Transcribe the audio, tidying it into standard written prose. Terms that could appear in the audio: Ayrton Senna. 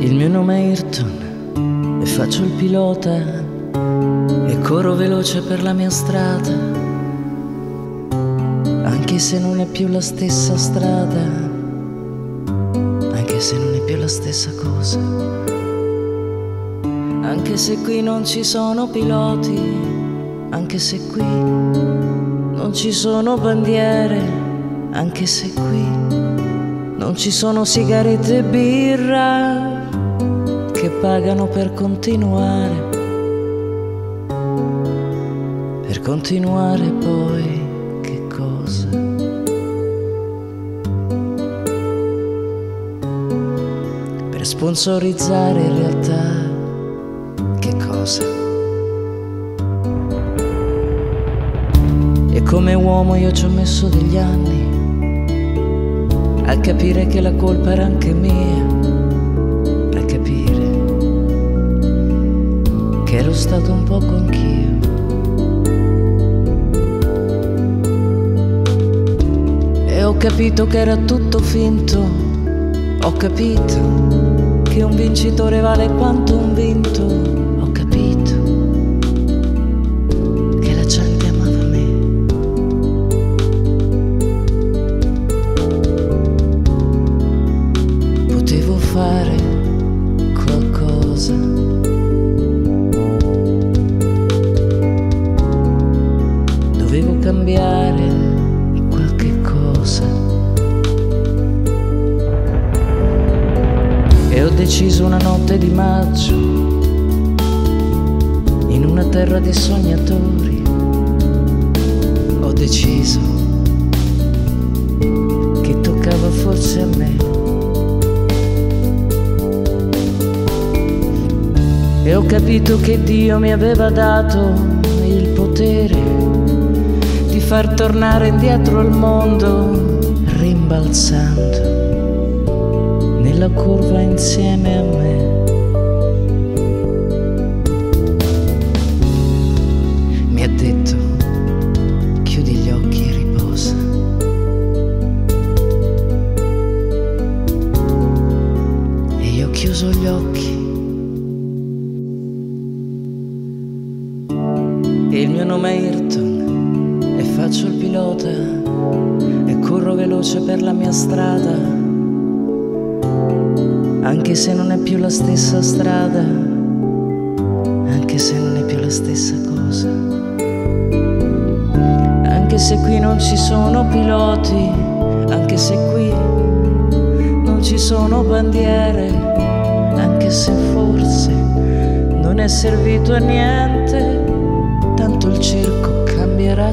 Il mio nome è Ayrton e faccio il pilota e corro veloce per la mia strada, anche se non è più la stessa strada, anche se non è più la stessa cosa, anche se qui non ci sono piloti, anche se qui non ci sono bandiere, anche se qui non ci sono sigarette e birra che pagano per continuare poi che cosa? Per sponsorizzare in realtà che cosa? E come uomo io ci ho messo degli anni a capire che la colpa era anche mia, che ero stato un poco anch'io. E ho capito che era tutto finto, ho capito che un vincitore vale quanto un vinto, ho capito che la gente amava me. Potevo fare qualcosa. Devo cambiare qualche cosa. E ho deciso una notte di maggio, in una terra di sognatori, ho deciso che toccava forse a me. E ho capito che Dio mi aveva dato il potere di far tornare indietro al mondo, rimbalzando nella curva insieme a me. Mi ha detto, chiudi gli occhi e riposa. E io ho chiuso gli occhi. E il mio nome è Ayrton e faccio il pilota e corro veloce per la mia strada, anche se non è più la stessa strada, anche se non è più la stessa cosa, anche se qui non ci sono piloti, anche se qui non ci sono bandiere, anche se forse non è servito a niente, tanto il circo cambierà